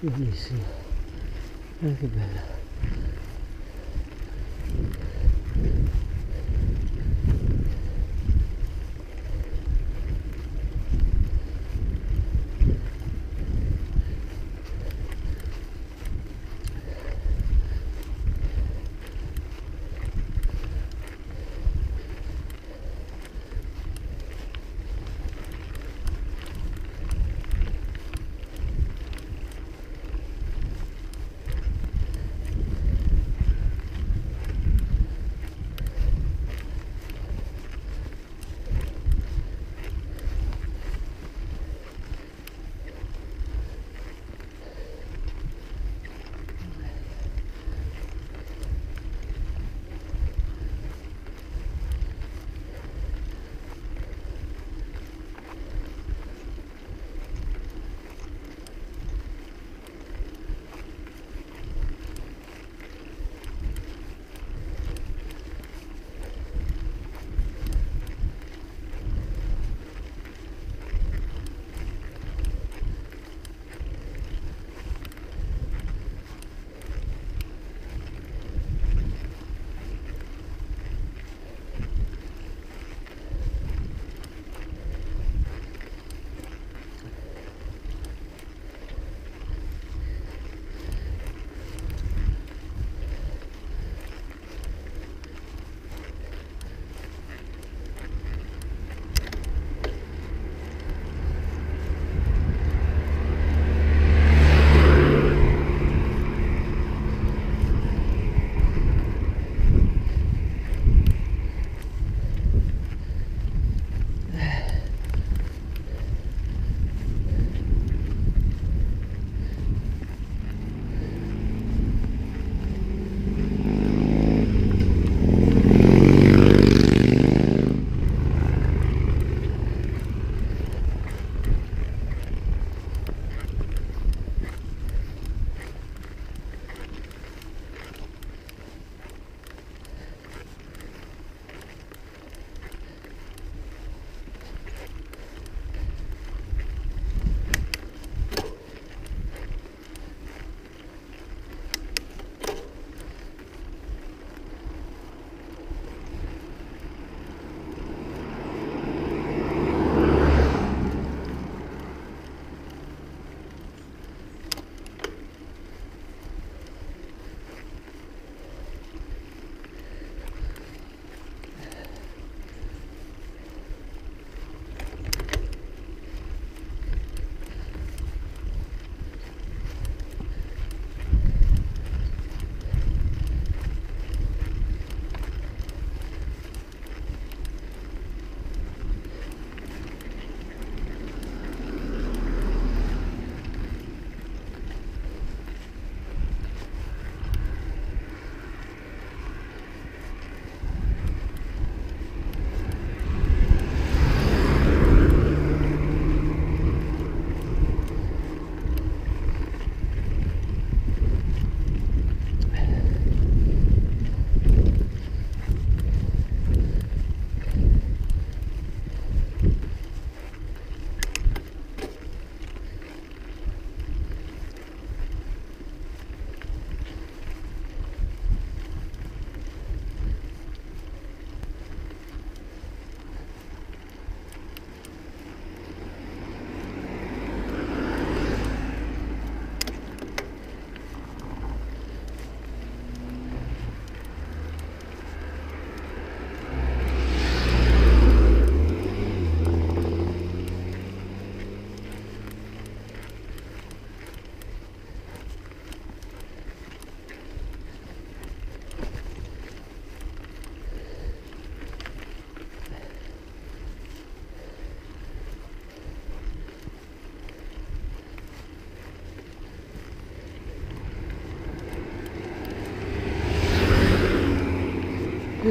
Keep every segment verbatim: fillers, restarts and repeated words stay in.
bellissima, guarda che bella.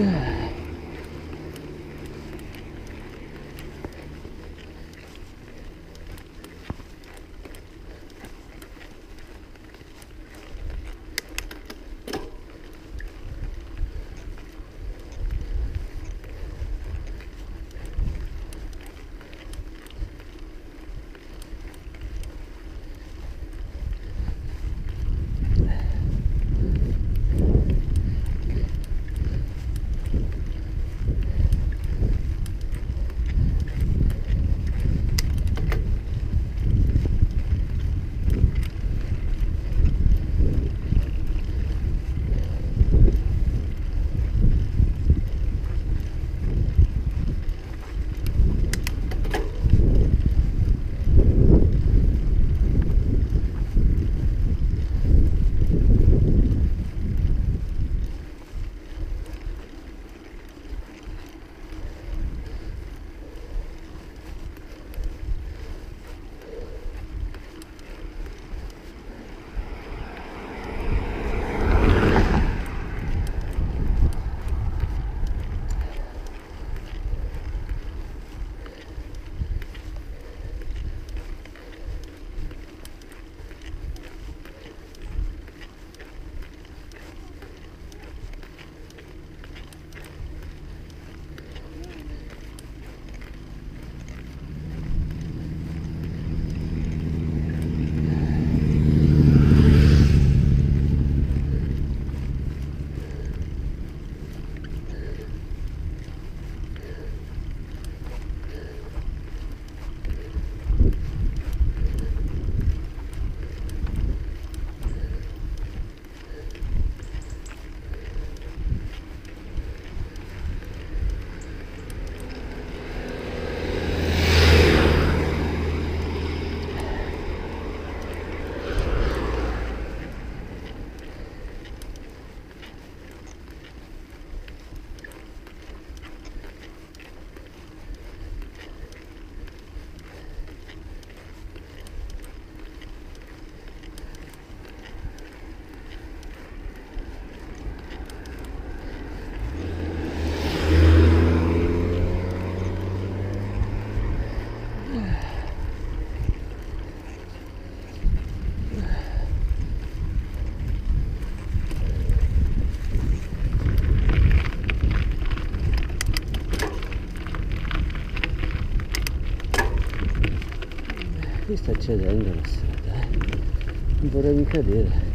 Yeah. sta cedendo, non vorrei mica cadere.